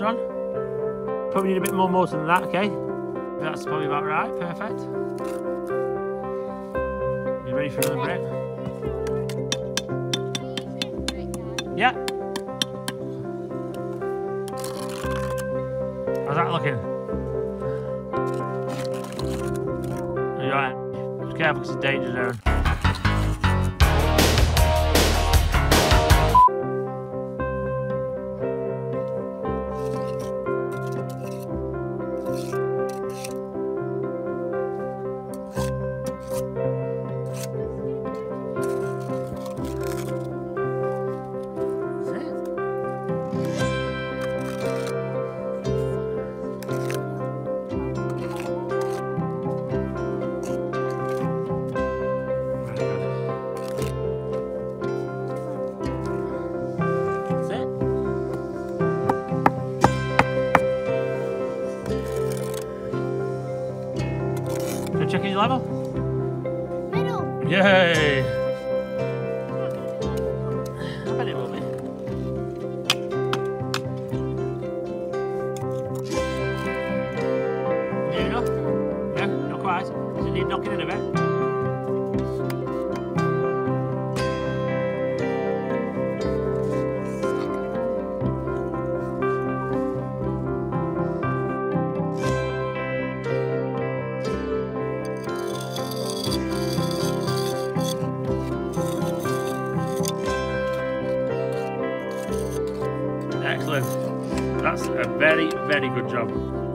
water on. Probably need a bit more water than that, okay? That's probably about right, perfect. You ready for another break? Yeah. How's that looking? Are you alright? Be careful because it's a danger zone. Checking your level? Middle! Yay! I bet it will be. Near enough? No, not quite. So you need knocking in a bit. Excellent. That's a very, very good job.